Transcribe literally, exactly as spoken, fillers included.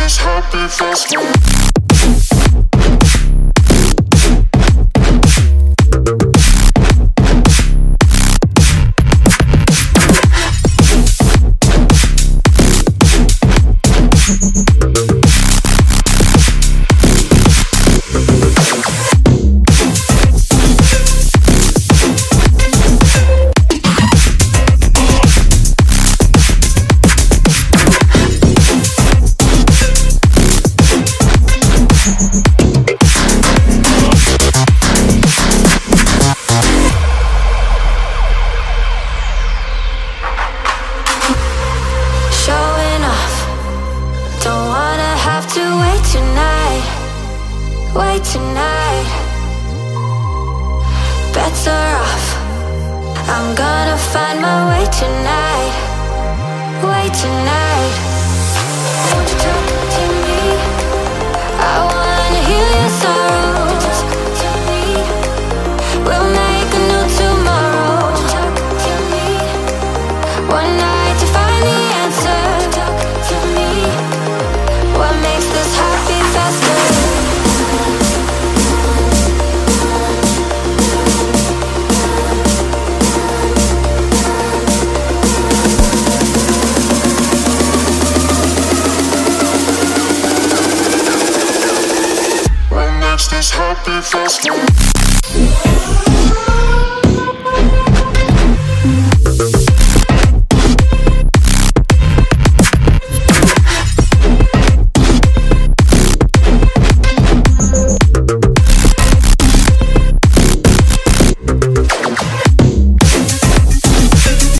this happy festival. This happy festival.